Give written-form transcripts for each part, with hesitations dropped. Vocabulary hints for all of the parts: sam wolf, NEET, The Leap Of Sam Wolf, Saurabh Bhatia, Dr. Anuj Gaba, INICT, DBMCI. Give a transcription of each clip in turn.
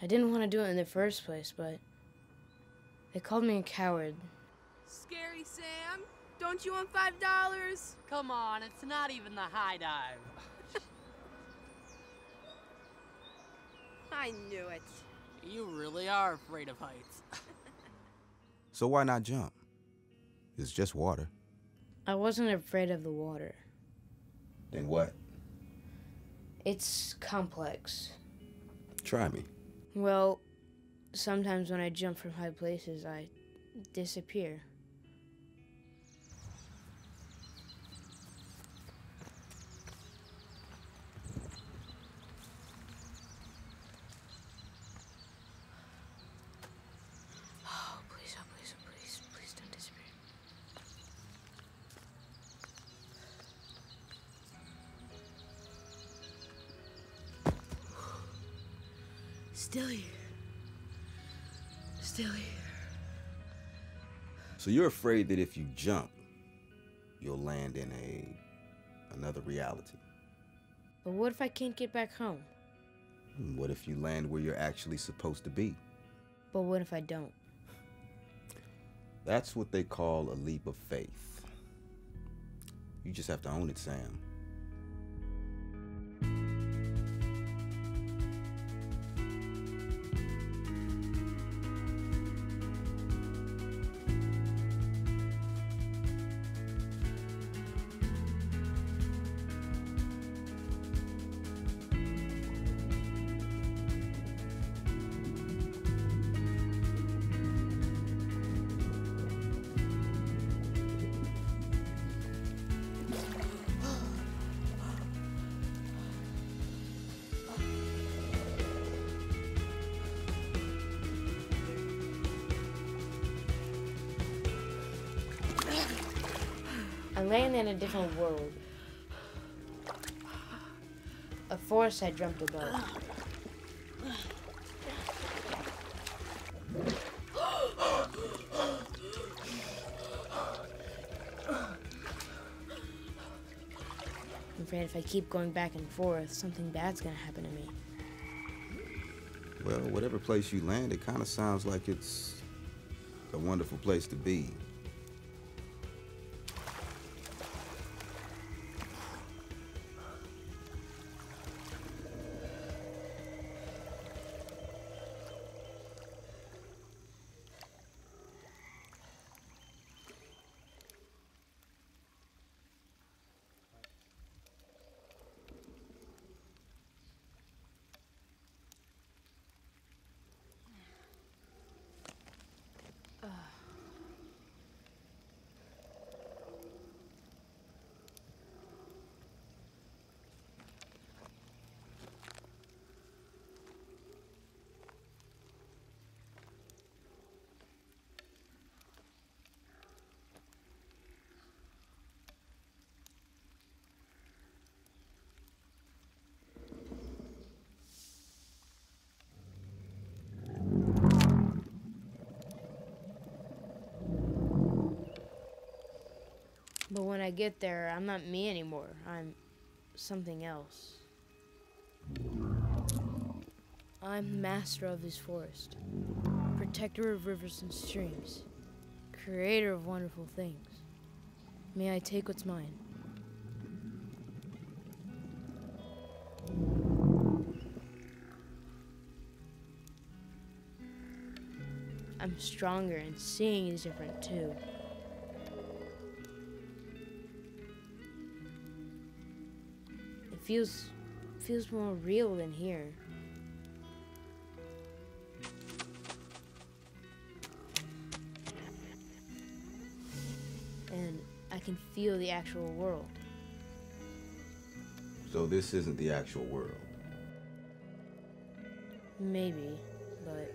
I didn't want to do it in the first place, but they called me a coward. Scary Sam, don't you want $5? Come on, it's not even the high dive. I knew it. You really are afraid of heights. So why not jump? It's just water. I wasn't afraid of the water. Then what? It's complex. Try me. Well, sometimes when I jump from high places, I disappear. Still here. Still here. So you're afraid that if you jump, you'll land in another reality. But what if I can't get back home? What if you land where you're actually supposed to be? But what if I don't? That's what they call a leap of faith. You just have to own it, Sam. I land in a different world. A forest I dreamt about. I'm afraid if I keep going back and forth, something bad's gonna happen to me. Well, whatever place you land, it kind of sounds like it's a wonderful place to be. But when I get there, I'm not me anymore. I'm something else. I'm the master of this forest, protector of rivers and streams, creator of wonderful things. May I take what's mine? I'm stronger and seeing is different too. Feels more real than here. And I can feel the actual world. So this isn't the actual world? Maybe, but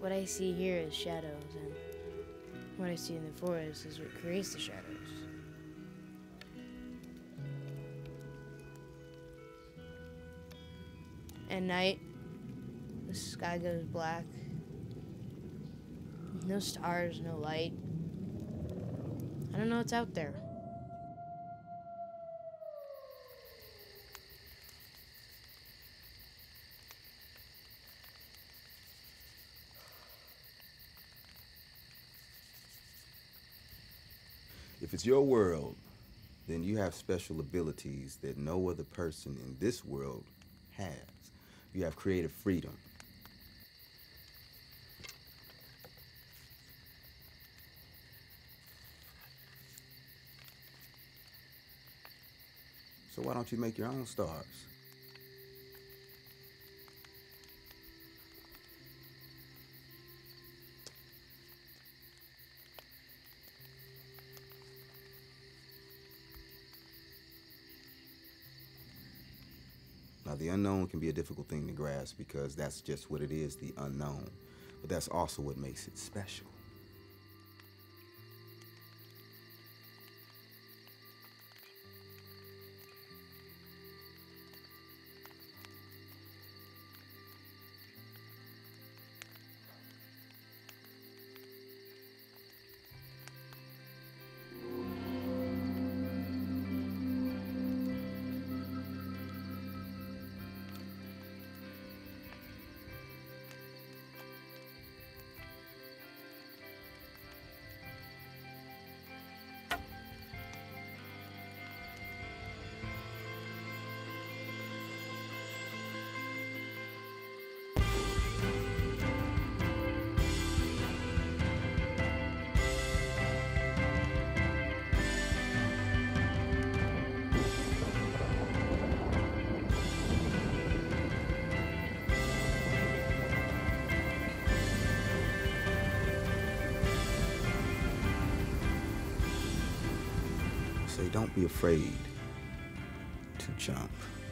what I see here is shadows, and what I see in the forest is what creates the shadows. At night, the sky goes black. No stars, no light. I don't know what's out there. If it's your world, then you have special abilities that no other person in this world has. You have creative freedom. So why don't you make your own stars? Now, the unknown can be a difficult thing to grasp because that's just what it is, the unknown. But that's also what makes it special. Don't be afraid to jump.